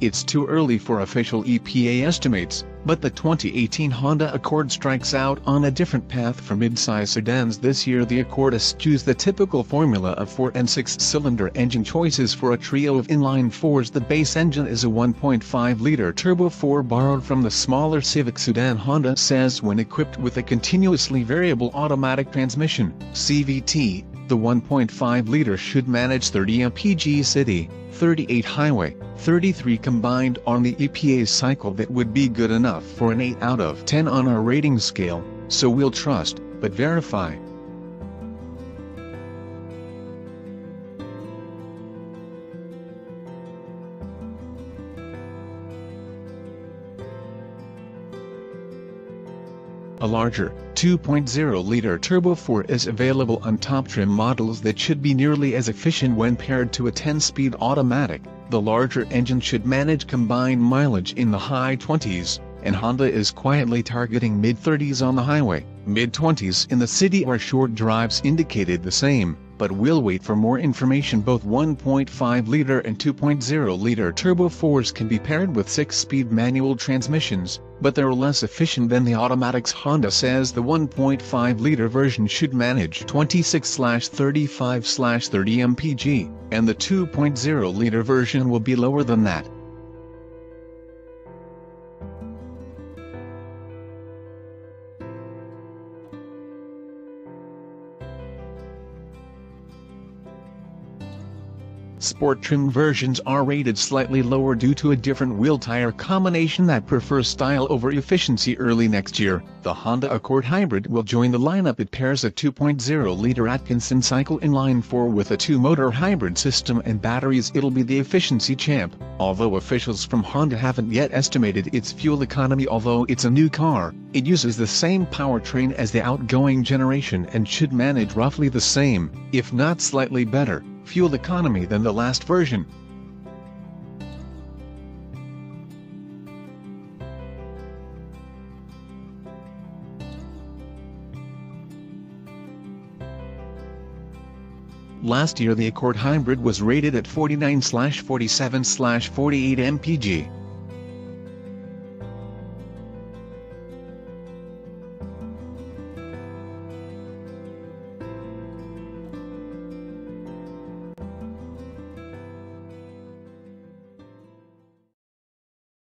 It's too early for official EPA estimates, but the 2018 Honda Accord strikes out on a different path for midsize sedans this year. The Accord eschews the typical formula of 4- and 6-cylinder engine choices for a trio of inline-fours. The base engine is a 1.5-liter turbo-4 borrowed from the smaller Civic sedan. Honda says when equipped with a continuously variable automatic transmission, CVT, the 1.5-liter should manage 30 mpg city, 38 highway, 33 combined on the EPA's cycle. That would be good enough for an 8 out of 10 on our rating scale, so we'll trust, but verify. A larger, 2.0-liter turbo-4 is available on top trim models that should be nearly as efficient when paired to a 10-speed automatic. The larger engine should manage combined mileage in the high 20s, and Honda is quietly targeting mid-30s on the highway, mid-20s in the city or short drives indicated the same, but we'll wait for more information. Both 1.5-liter and 2.0-liter turbo-4s can be paired with 6-speed manual transmissions, but they're less efficient than the automatics. Honda says the 1.5-liter version should manage 26/35/30 mpg, and the 2.0-liter version will be lower than that. Sport trim versions are rated slightly lower due to a different wheel tire combination that prefers style over efficiency. Early next year, the Honda Accord Hybrid will join the lineup. It pairs a 2.0-liter Atkinson cycle inline-4 with a 2-motor hybrid system and batteries. It'll be the efficiency champ, although officials from Honda haven't yet estimated its fuel economy. Although it's a new car, it uses the same powertrain as the outgoing generation and should manage roughly the same, if not slightly better, fuel economy than the last version. Last year the Accord Hybrid was rated at 49/47/48 mpg.